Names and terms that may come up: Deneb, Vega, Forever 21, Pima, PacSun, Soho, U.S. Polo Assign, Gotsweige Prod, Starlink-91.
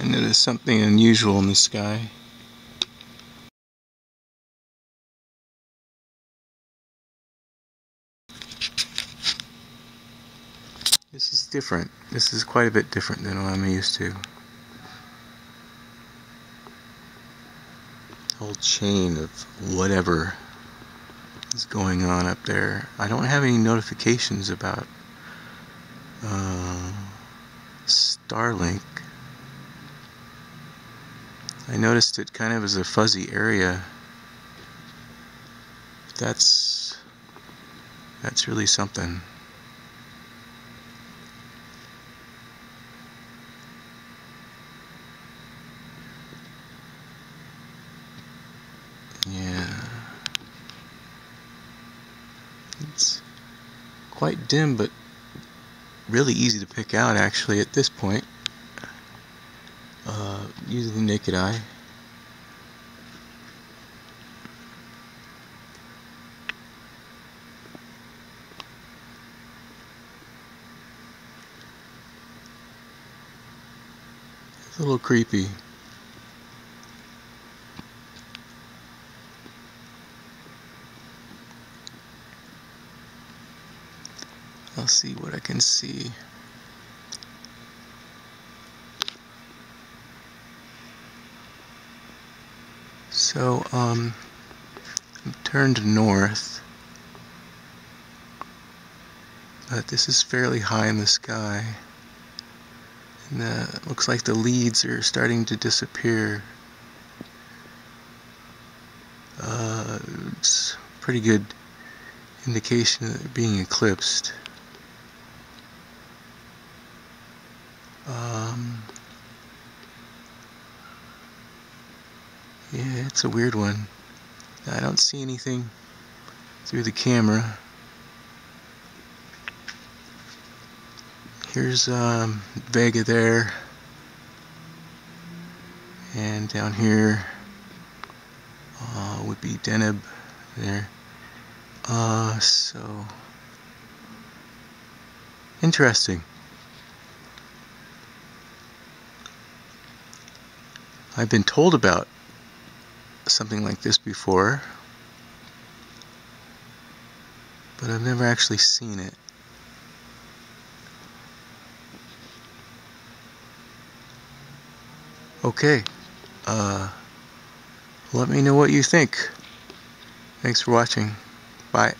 I noticed something unusual in the sky. This is different. This is quite a bit different than what I'm used to. Whole chain of whatever is going on up there. I don't have any notifications about Starlink. I noticed it kind of as a fuzzy area. That's really something. It's quite dim, but really easy to pick out, actually, at this point, using the naked eye. It's a little creepy. I'll see what I can see. So, I'm turned north, but this is fairly high in the sky, and it looks like the leads are starting to disappear. It's a pretty good indication that they're being eclipsed. Yeah, it's a weird one. I don't see anything through the camera. Here's Vega there, and down here would be Deneb there. So interesting. I've been told about something like this before, but I've never actually seen it. Okay, let me know what you think. Thanks for watching. Bye.